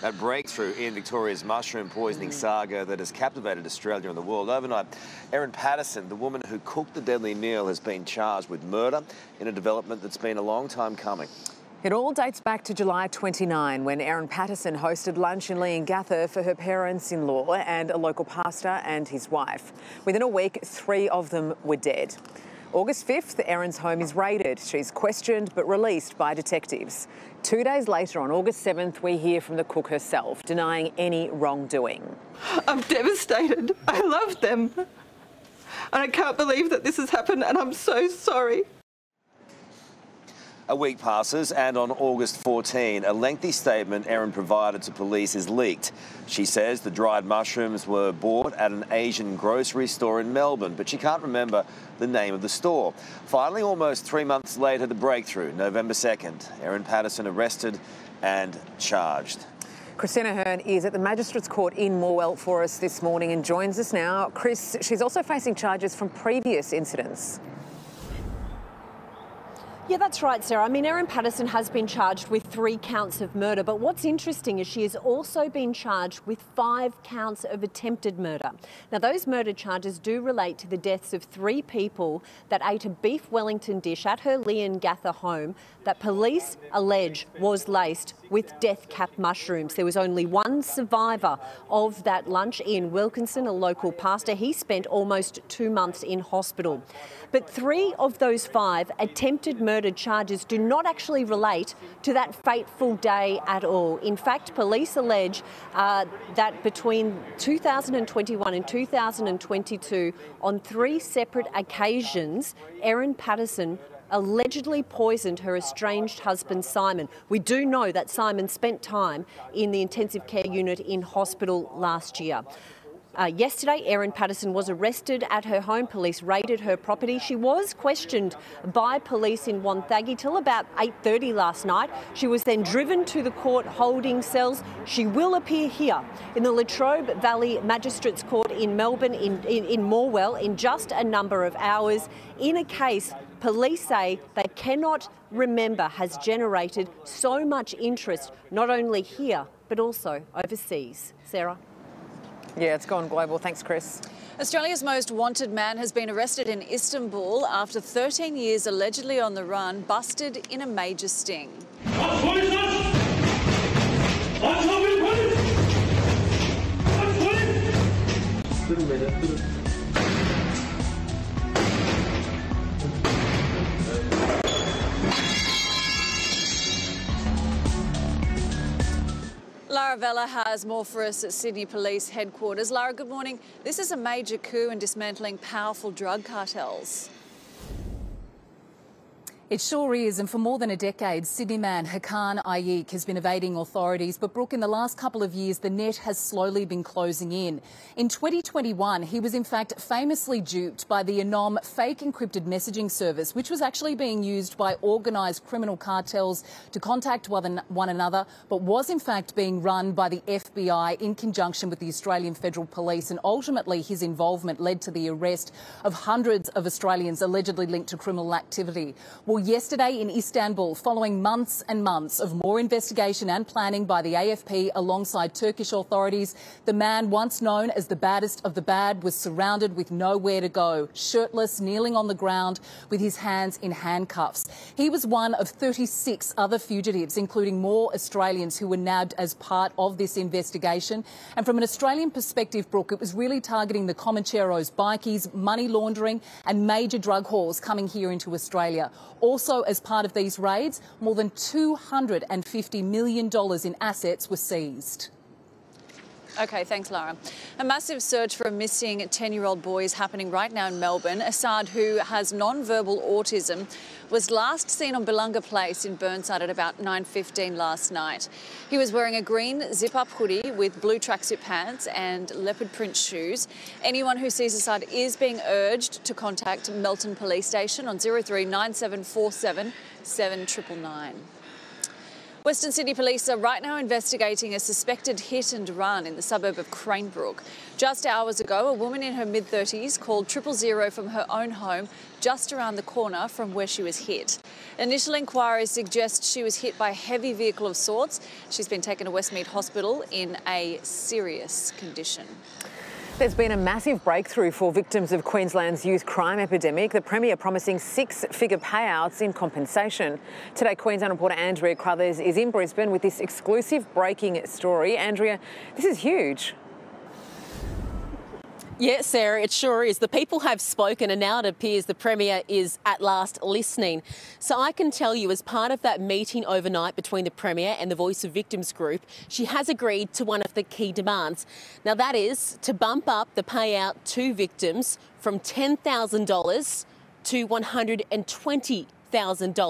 That breakthrough in Victoria's mushroom poisoning saga that has captivated Australia and the world overnight. Erin Patterson, the woman who cooked the deadly meal, has been charged with murder in a development that's been a long time coming. It all dates back to July 29 when Erin Patterson hosted lunch in Leongatha for her parents-in-law and a local pastor and his wife. Within a week, three of them were dead. August 5th, Erin's home is raided. She's questioned but released by detectives. 2 days later, on August 7th, we hear from the cook herself, denying any wrongdoing. I'm devastated. I love them. And I can't believe that this has happened, and I'm so sorry. A week passes, and on August 14, a lengthy statement Erin provided to police is leaked. She says the dried mushrooms were bought at an Asian grocery store in Melbourne, but she can't remember the name of the store. Finally, almost 3 months later, the breakthrough, November 2nd, Erin Patterson arrested and charged. Christine Ahern is at the Magistrates Court in Morwell for us this morning and joins us now. Chris, she's also facing charges from previous incidents. Yeah, that's right, Sarah. I mean, Erin Patterson has been charged with 3 counts of murder, but what's interesting is she has also been charged with 5 counts of attempted murder. Now, those murder charges do relate to the deaths of 3 people that ate a beef Wellington dish at her Leongatha home that police allege was laced with death cap mushrooms. There was only one survivor of that lunch, Ian Wilkinson, a local pastor. He spent almost 2 months in hospital. But 3 of those 5 attempted murder charges do not actually relate to that fateful day at all. In fact, police allege that between 2021 and 2022, on 3 separate occasions, Erin Patterson allegedly poisoned her estranged husband, Simon. We do know that Simon spent time in the intensive care unit in hospital last year. Yesterday, Erin Patterson was arrested at her home. Police raided her property. She was questioned by police in Wonthaggi till about 8:30 last night. She was then driven to the court holding cells. She will appear here in the Latrobe Valley Magistrates Court in Melbourne, in Morwell, in just a number of hours in a case police say they cannot remember has generated so much interest, not only here, but also overseas. Sarah? Yeah, it's gone global. Thanks, Chris. Australia's most wanted man has been arrested in Istanbul after 13 years allegedly on the run, busted in a major sting. Lara Vella has more for us at Sydney Police Headquarters. Lara, good morning. This is a major coup in dismantling powerful drug cartels. It sure is, and for more than a decade, Sydney man Hakan Ayik has been evading authorities. But, Brooke, in the last couple of years, the net has slowly been closing in. In 2021, he was in fact famously duped by the ANOM fake encrypted messaging service, which was actually being used by organised criminal cartels to contact one another, but was in fact being run by the FBI in conjunction with the Australian Federal Police. And ultimately, his involvement led to the arrest of hundreds of Australians allegedly linked to criminal activity. Yesterday in Istanbul, following months and months of more investigation and planning by the AFP alongside Turkish authorities, the man once known as the baddest of the bad was surrounded with nowhere to go, shirtless, kneeling on the ground with his hands in handcuffs. He was one of 36 other fugitives, including more Australians who were nabbed as part of this investigation. And from an Australian perspective, Brooke, it was really targeting the Comancheros, bikies, money laundering and major drug hauls coming here into Australia. Also, as part of these raids, more than $250 million in assets were seized. OK, thanks, Lara. A massive search for a missing 10-year-old boy is happening right now in Melbourne. Assad, who has non-verbal autism, was last seen on Belunga Place in Burnside at about 9:15 last night. He was wearing a green zip-up hoodie with blue tracksuit pants and leopard print shoes. Anyone who sees Assad is being urged to contact Melton Police Station on 03 9747 7999. Western City Police are right now investigating a suspected hit and run in the suburb of Cranebrook. Just hours ago, a woman in her mid-30s called 000 from her own home just around the corner from where she was hit. Initial inquiries suggest she was hit by a heavy vehicle of sorts. She's been taken to Westmead Hospital in a serious condition. There's been a massive breakthrough for victims of Queensland's youth crime epidemic, the Premier promising six-figure payouts in compensation. Today, Queensland reporter Andrea Crothers is in Brisbane with this exclusive breaking story. Andrea, this is huge. Yes, Sarah, it sure is. The people have spoken and now it appears the Premier is at last listening. So I can tell you, as part of that meeting overnight between the Premier and the Voice of Victims group, she has agreed to one of the key demands. Now that is to bump up the payout to victims from $10,000 to $120,000.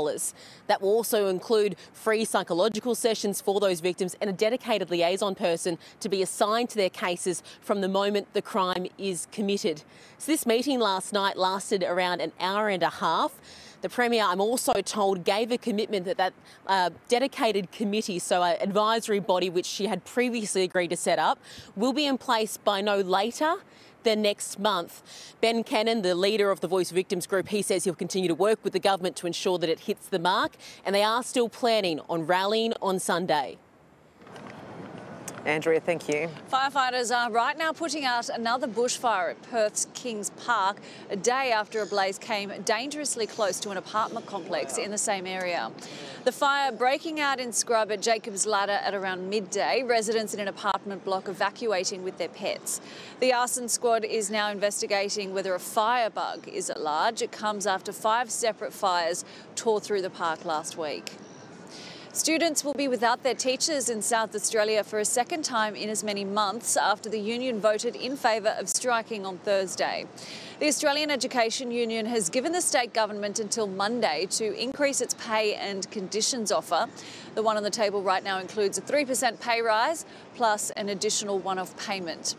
That will also include free psychological sessions for those victims and a dedicated liaison person to be assigned to their cases from the moment the crime is committed. So this meeting last night lasted around an hour and a half. The Premier, I'm also told, gave a commitment that dedicated committee, so an advisory body which she had previously agreed to set up, will be in place by no later than next month. Ben Cannon, the leader of the Voice of Victims group, he says he'll continue to work with the government to ensure that it hits the mark, and they are still planning on rallying on Sunday. Andrea, thank you. Firefighters are right now putting out another bushfire at Perth's King's Park, a day after a blaze came dangerously close to an apartment complex in the same area. The fire breaking out in scrub at Jacob's Ladder at around midday, residents in an apartment block evacuating with their pets. The arson squad is now investigating whether a firebug is at large. It comes after 5 separate fires tore through the park last week. Students will be without their teachers in South Australia for a second time in as many months after the union voted in favour of striking on Thursday. The Australian Education Union has given the state government until Monday to increase its pay and conditions offer. The one on the table right now includes a 3% pay rise plus an additional one-off payment.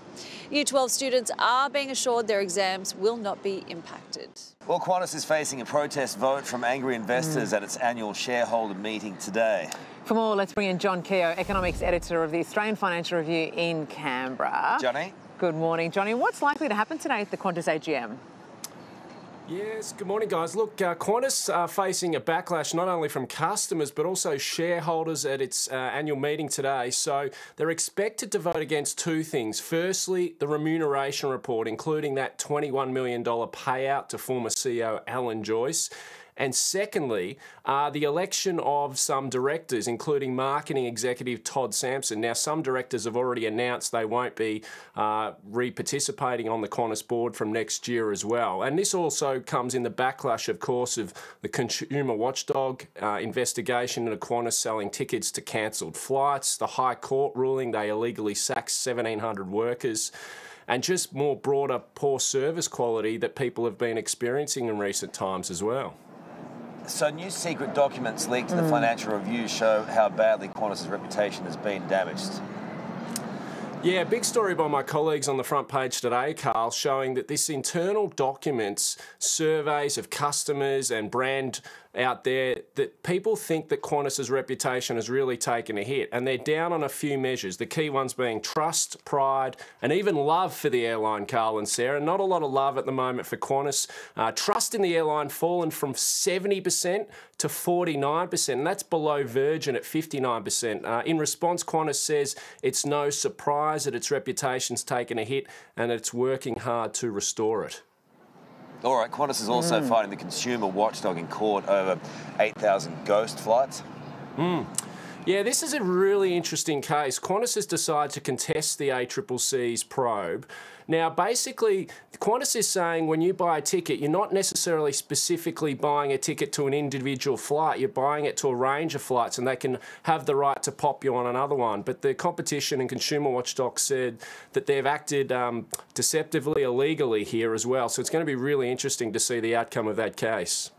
Year 12 students are being assured their exams will not be impacted. Well, Qantas is facing a protest vote from angry investors at its annual shareholder meeting today. For more, let's bring in John Keogh, economics editor of the Australian Financial Review in Canberra. Johnny. Good morning, Johnny. What's likely to happen today at the Qantas AGM? Yes, good morning, guys. Look, Qantas are facing a backlash not only from customers but also shareholders at its annual meeting today. So they're expected to vote against two things. Firstly, the remuneration report, including that $21 million payout to former CEO Alan Joyce. And secondly, the election of some directors, including marketing executive Todd Sampson. Now, some directors have already announced they won't be re-participating on the Qantas board from next year as well. And this also comes in the backlash, of course, of the Consumer Watchdog investigation into Qantas selling tickets to cancelled flights, the High Court ruling they illegally sacked 1,700 workers, and just more broader poor service quality that people have been experiencing in recent times as well. So new secret documents leaked to the Financial Review show how badly Qantas's reputation has been damaged. Yeah, big story by my colleagues on the front page today, Carl, showing that this internal documents, surveys of customers and brand out there, that people think that Qantas's reputation has really taken a hit, and they're down on a few measures, the key ones being trust, pride, and even love for the airline, Carl and Sarah. Not a lot of love at the moment for Qantas. Trust in the airline fallen from 70% to 49%, and that's below Virgin at 59%. In response, Qantas says it's no surprise that its reputation's taken a hit and it's working hard to restore it. All right, Qantas is also fighting the consumer watchdog in court over 8,000 ghost flights. Yeah, this is a really interesting case. Qantas has decided to contest the ACCC's probe. Now, basically, Qantas is saying when you buy a ticket, you're not necessarily specifically buying a ticket to an individual flight. You're buying it to a range of flights, and they can have the right to pop you on another one. But the Competition and Consumer Watchdog said that they've acted deceptively, illegally here as well. So it's going to be really interesting to see the outcome of that case.